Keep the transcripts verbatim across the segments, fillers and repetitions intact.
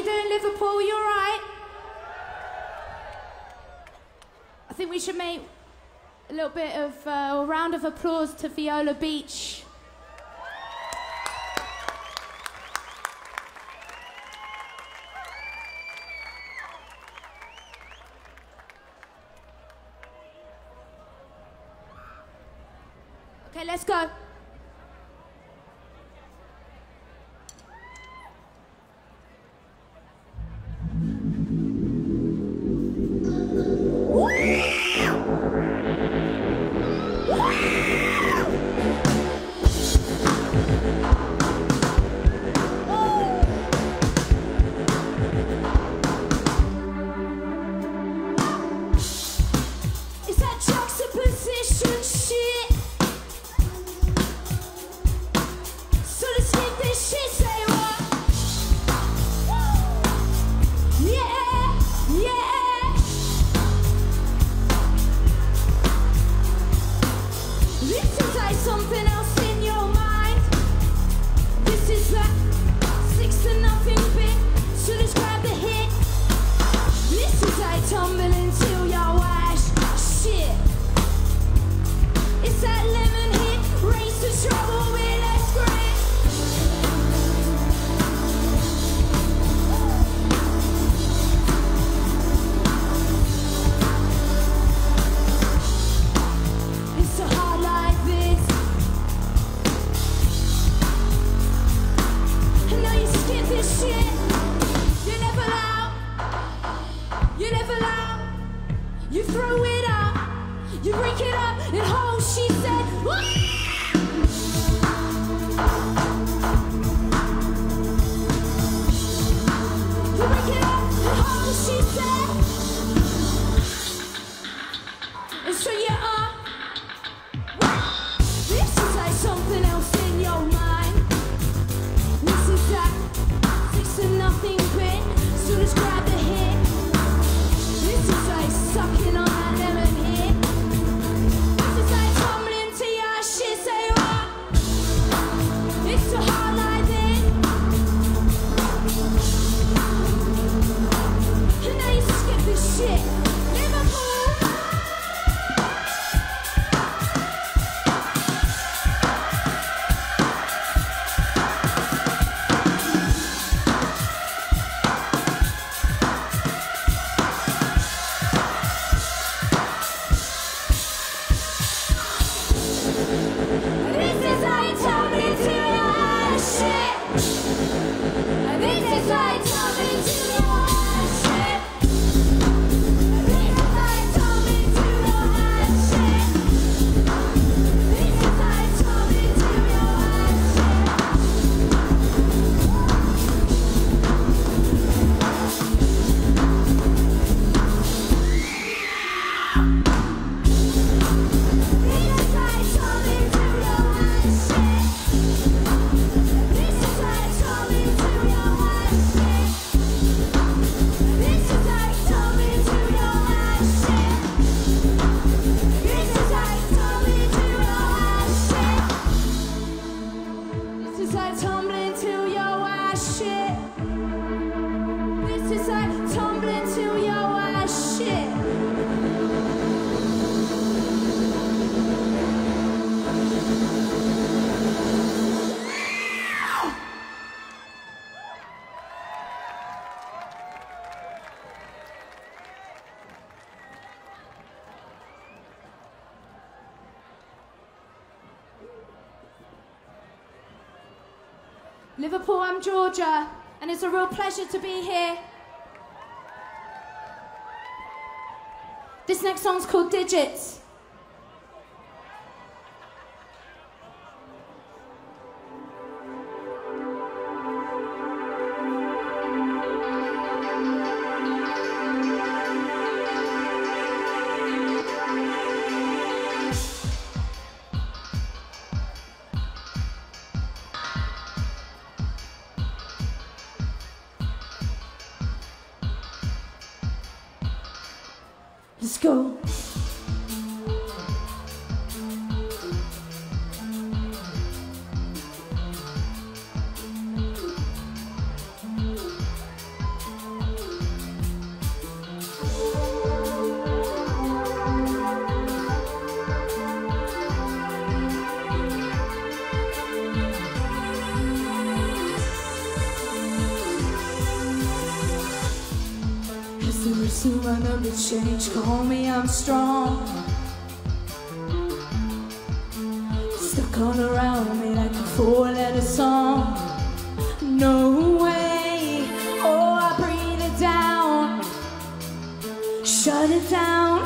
you doing, Liverpool? You all right? I think we should make a little bit of uh, a round of applause to Viola Beach. Okay, let's go. Liverpool, I'm Georgia, and it's a real pleasure to be here. This next song's called Digits. refuse to run up the change. Call me, I'm strong. Stuck all around me like a four-letter song. No way, oh, I breathe it down. Shut it down.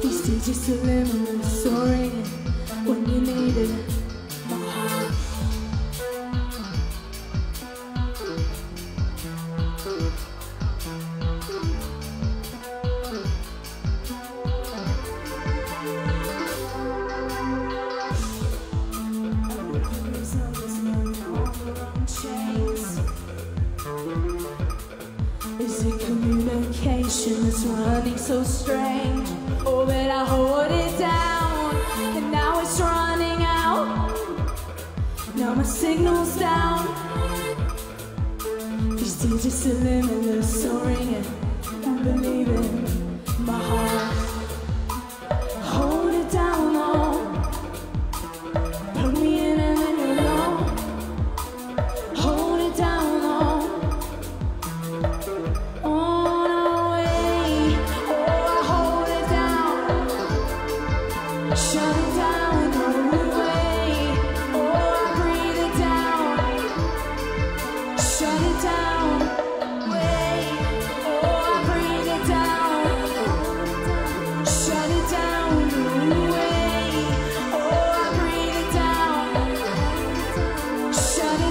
These digits are limited, soaring when you need it. It's running so strange. Oh, but I hold it down, and now it's running out. Now my signal's down. These digits are limitless, so ringing, I'm believing my heart. Hold it down, oh, put me in and then you're alone. Hold it down, oh, oh. Shut it down, run away. Oh, I breathe it down. Shut it down, away. Oh, I breathe it down. Shut it down, run away. Oh, I breathe it down. Shut it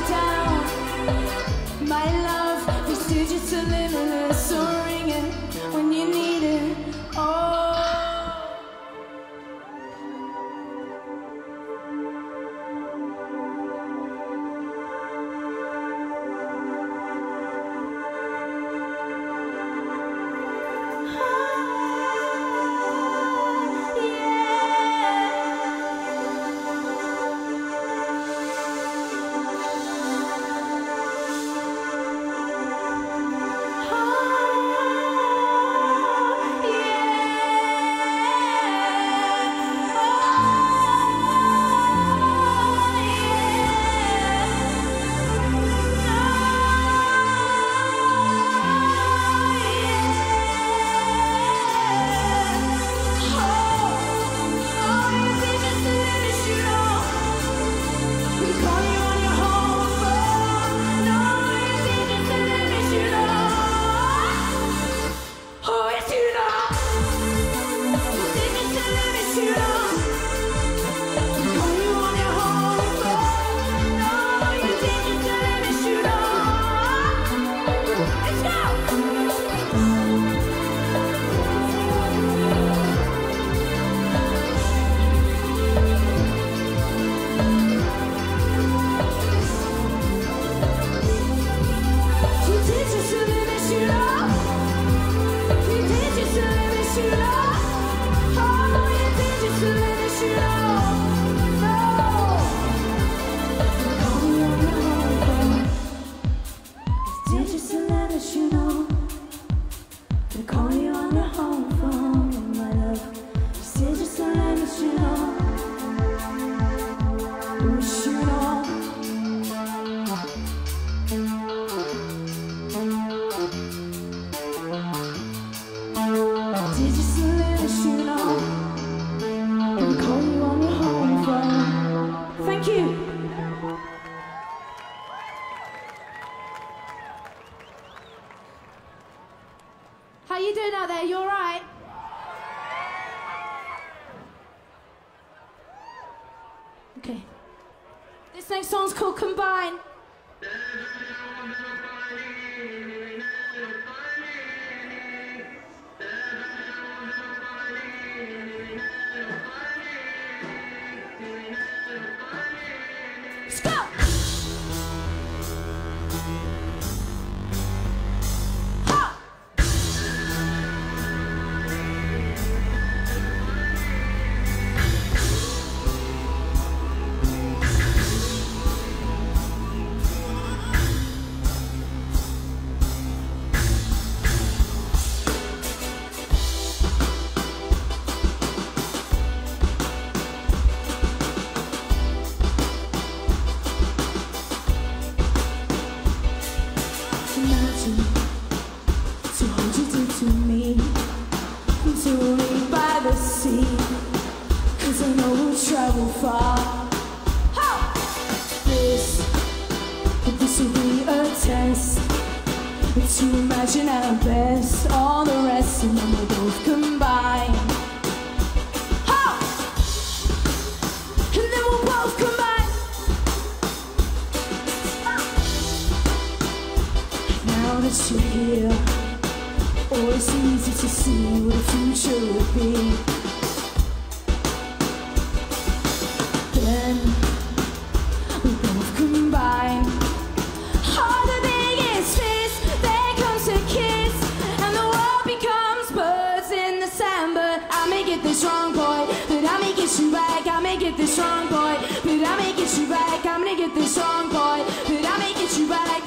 down. My love, these digits are limitless, so ring it when you need it. Oh. How you doing out there? You all right? Okay. This next song's called Combine. to imagine our best, all the rest, and then we both combine. Ha! And then we both combine. Ha! Now that you're here, always easy to see what the future will be. Then we both combine. Strong boy, but I'ma get you back. I'ma get this strong boy, but I'ma get you back. I'm gonna get this strong boy, but I'ma get you back.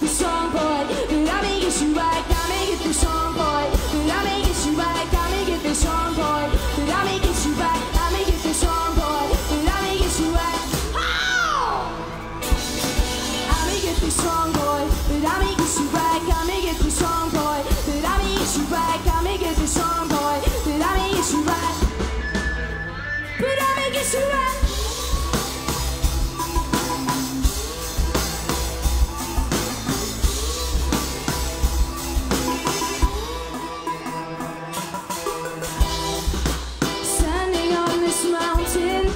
The strong boy, but I'ma get you back. I'ma get this strong boy, but I'ma get you back. I'ma get this strong boy, but I'ma get you back. I'ma get this strong boy, but I'ma get you back. Oh! I'ma get this strong boy, but I'ma get you back. I'ma get this strong boy, but I'ma get you back. I'ma get this strong boy, but I'ma get you back. But I make it so right. Standing on this mountain,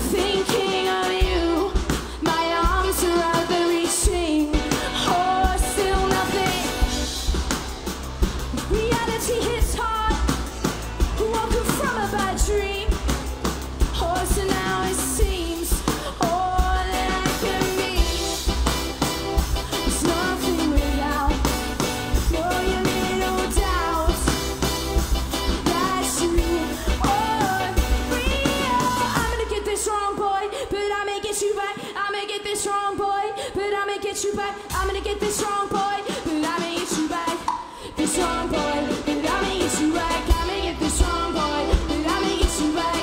thinking of you. My arms are out there reaching. Oh, still nothing. Reality hits hard. Walking from a bad dream. So now it seems all that I can be is nothing without your little doubt that you are real. I'm gonna get this wrong, boy, but I'ma get you back. I'ma get this wrong, boy, but I'ma get you back. I'm gonna get this wrong, boy, but I'ma get you back. This wrong, boy, but I'ma get you back. I'ma get this wrong, boy, but I'ma get you back.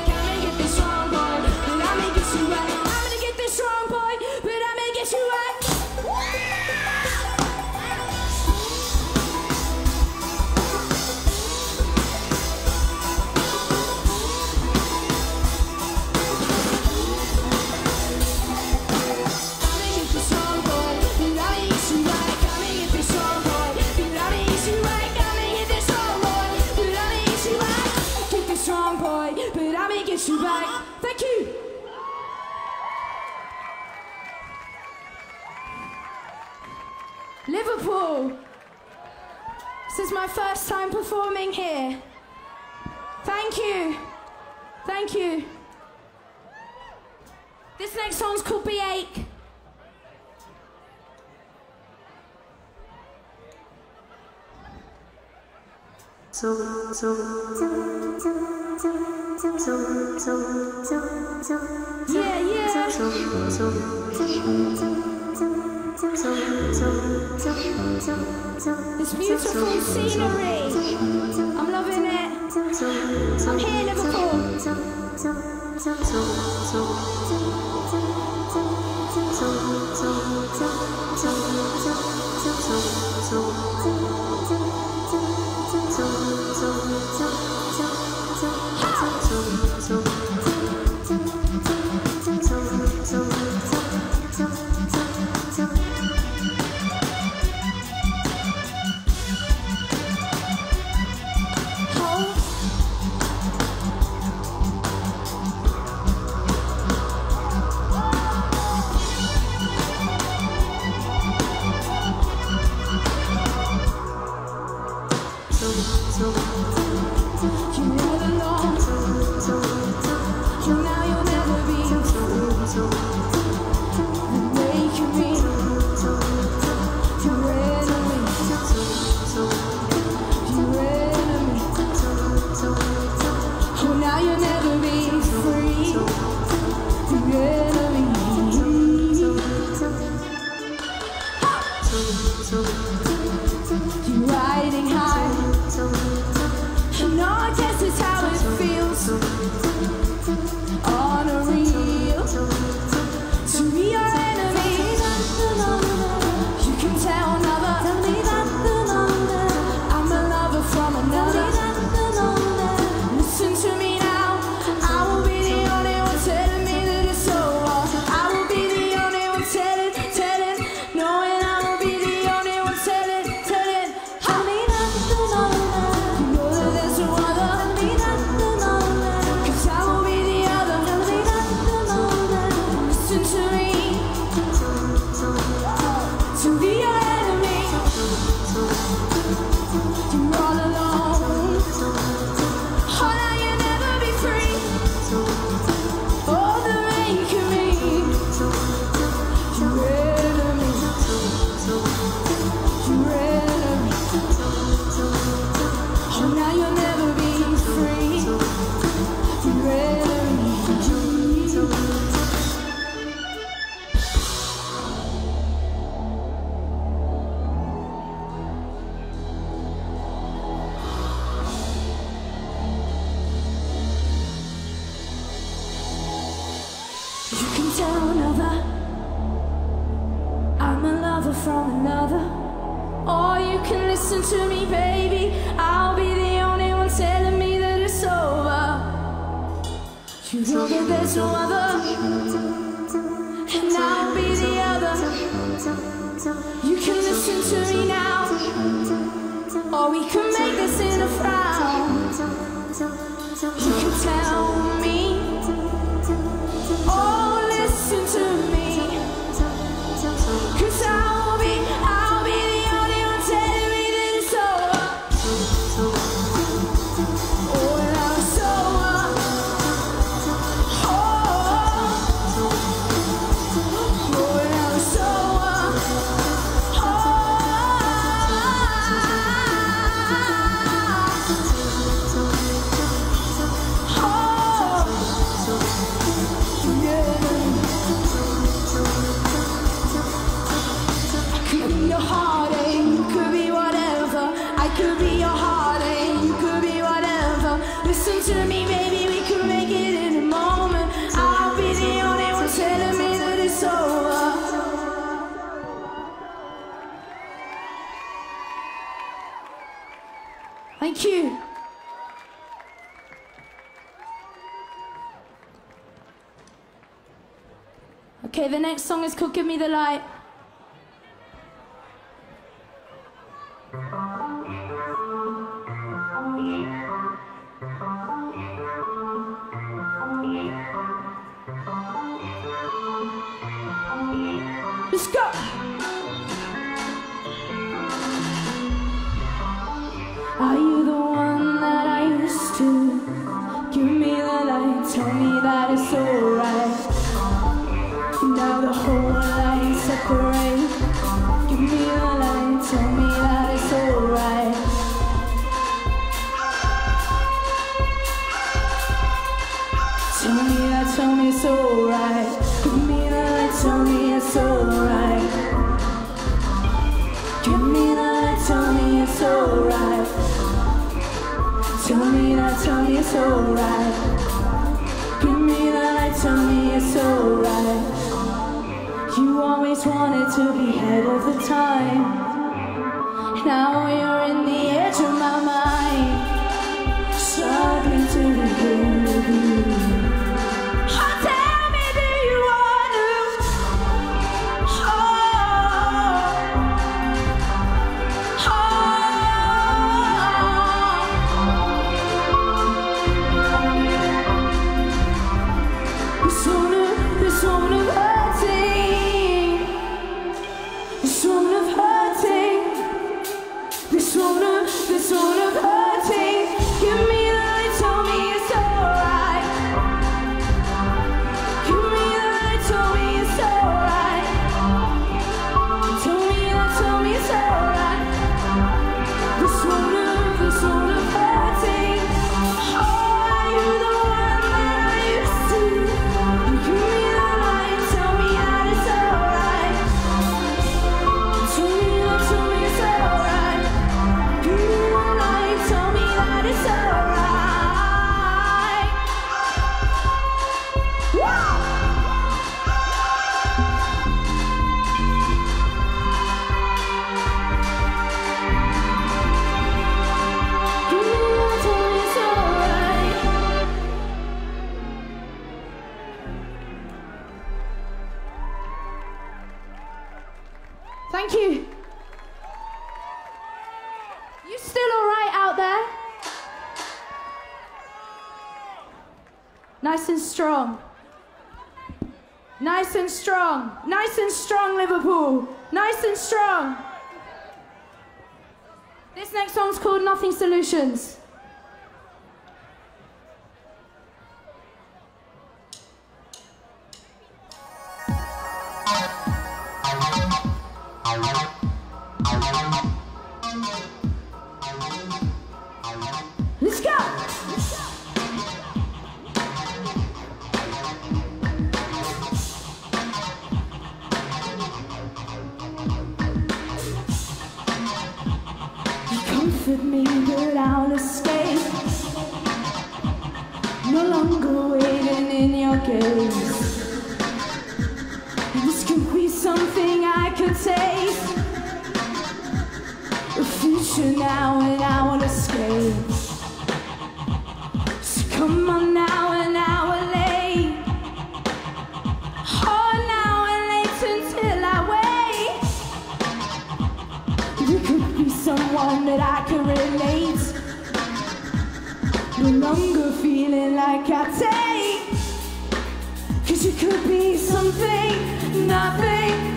Thank you. Liverpool. This is my first time performing here. Thank you. Thank you. This next song's called Be Ake. So, so, so, so, so. So, so, so, so, so, yeah, yeah. So, so, so, so, so, so, so, this beautiful scenery. I'm loving it. I'm here, Liverpool. So, so, so, so, so, so, so, so, so, so, so, so, so. On a reel, can listen to me, baby. I'll be the only one telling me that it's over. You know that there's no other, and I'll be the other. You can listen to me now, or we can make this in a frown. You can tell me, oh, listen to me, 'cause I'll be, I'll be the only one telling me that it's over. Oh, love is over. Oh, oh, love is over. Oh, oh, yeah. Listen to me, baby, we can make it in a moment. I'll be the only one telling me that it's over. Thank you. Okay, the next song is called Give Me The Light. Let's go! Are you the one that I used to? Give me the light, tell me that it's alright. Now the whole line separates. Give me the light, tell me that it's alright. Tell me that, tell me it's alright. Give me the light, tell me it's alright. Give me the light, tell me it's alright. Tell me that, tell me it's alright. Give me the light, tell me it's alright. You always wanted to be ahead of the time. Now you're in the edge of my mind, struggling to be here with you. Thank you. You still all right out there? Nice and strong. Nice and strong. Nice and strong, Liverpool. Nice and strong. This next song's called Nothing Solutions. With me, but I'll escape. No longer waiting in your gaze. This could be something I could taste. you now and I will escape. So come on now and I will lay. Oh, now and late until I wait. You could be someone that I can relate. No longer feeling like I take. Cause you could be something, nothing.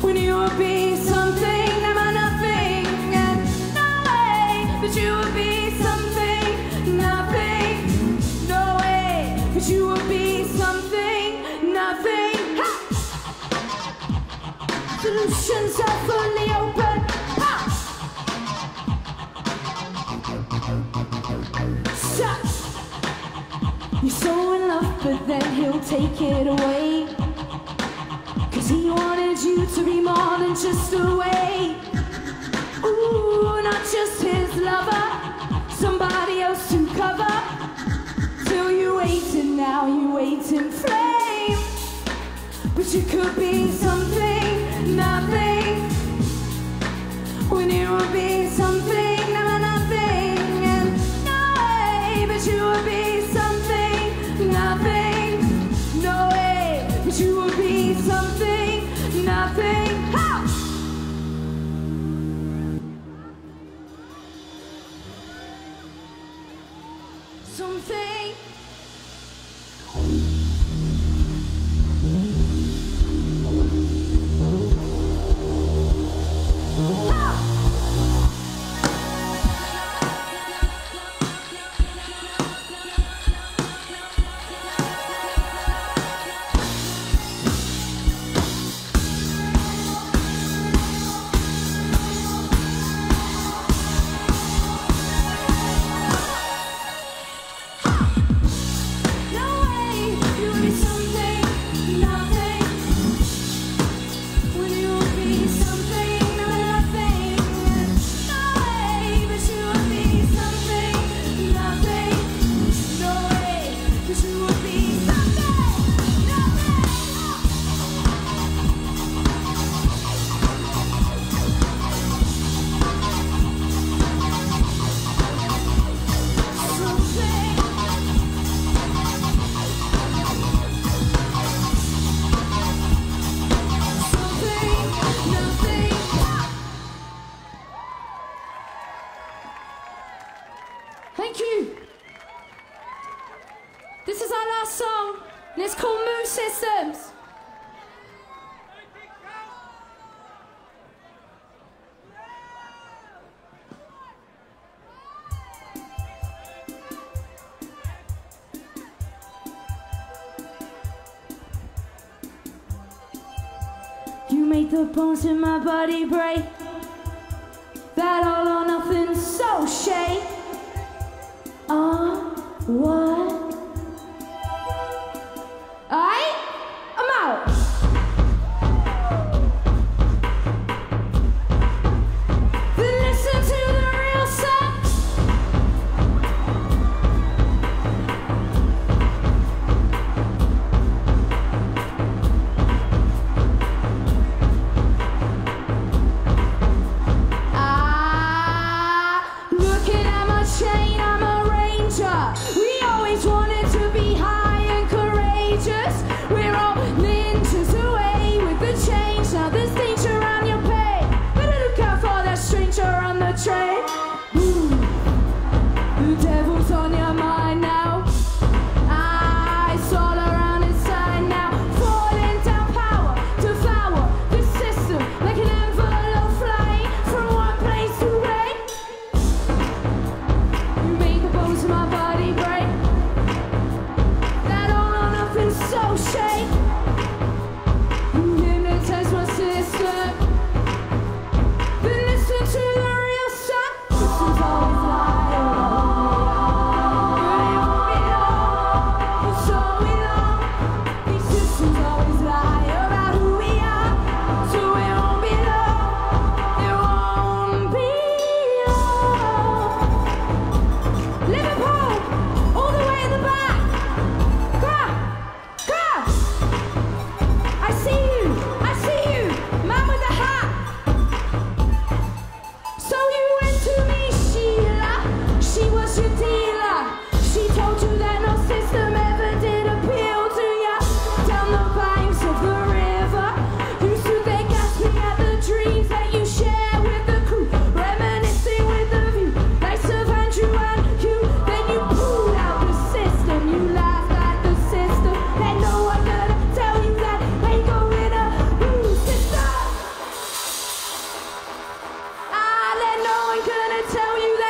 When you would be something, am I nothing? And no way that you would be something, nothing. No way that you would be something, nothing. Ha! Solutions are fully open. You're so in love, but then he'll take it away. Cause he wanted you to be more than just a way. Ooh, not just his lover, somebody else to cover. Till you wait and now you wait in flame. But you could be something, nothing. When you would be something, never nothing. And no way, but you would be something. Nothing, no way, but you will be something, nothing. Ha! Something. Make the bones in my body break. That all or nothing so shake. On what? Alright, I'm out. Then listen to the real song. We are one gonna tell you that